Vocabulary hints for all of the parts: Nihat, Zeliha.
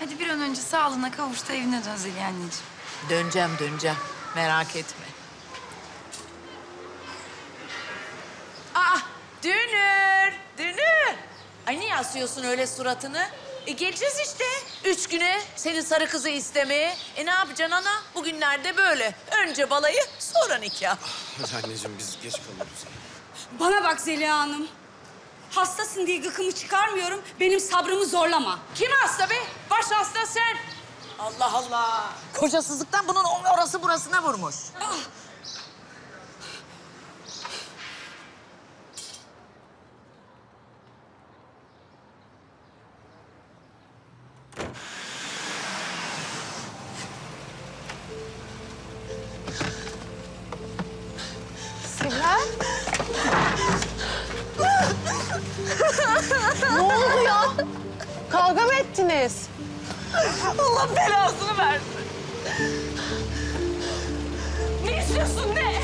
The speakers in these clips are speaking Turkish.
Hadi bir an önce sağlığına kavuştu, evine dön Zeliha anneciğim. Döneceğim. Merak etme. Aa, Dünür. Ay niye asıyorsun öyle suratını? Geleceğiz işte 3 güne senin sarı kızı istemeye. Ne yapacaksın ana? Bugünlerde böyle. Önce balayı, sonra nikah. Hadi anneciğim, biz geç kalıyoruz. Bana bak Zeliha Hanım. Hastasın diye gıkımı çıkarmıyorum. Benim sabrımı zorlama. Kim hasta be? Baş hasta sen. Allah Allah. Kocasızlıktan bunun orası burasına vurmuş. Ah. Ne oldu ya? Kavga mı ettiniz? Allah belasını versin. Ne istiyorsun ne?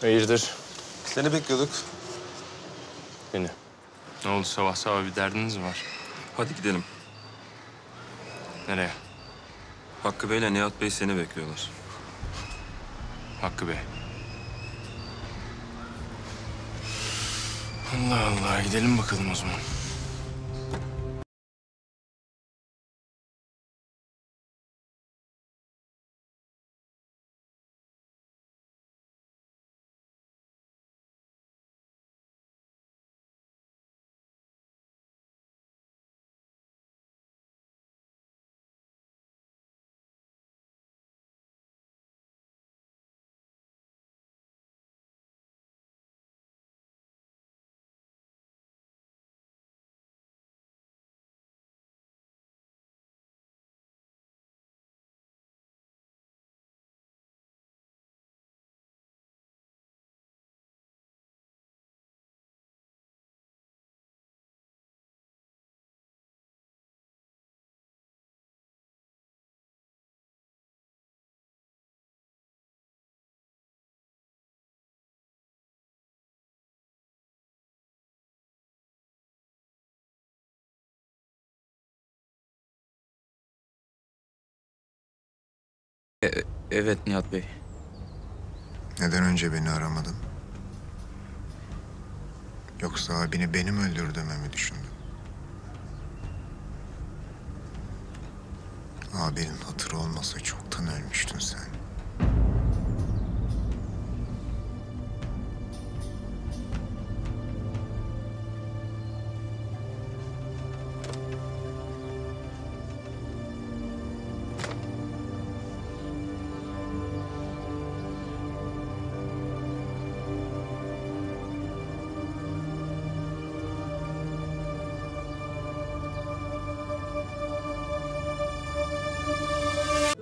Hayırdır? Seni bekliyorduk. Beni. Ne oldu, sabah sabah bir derdiniz mi var? Hadi gidelim. Nereye? Hakkı Bey'le Nihat Bey seni bekliyorlar. Hakkı Bey. Allah Allah, gidelim bakalım o zaman. Evet Nihat Bey. Neden önce beni aramadın? Yoksa abini benim öldürdüğümü mi düşündün? Abinin hatırı olmasa çoktan ölmüştün sen.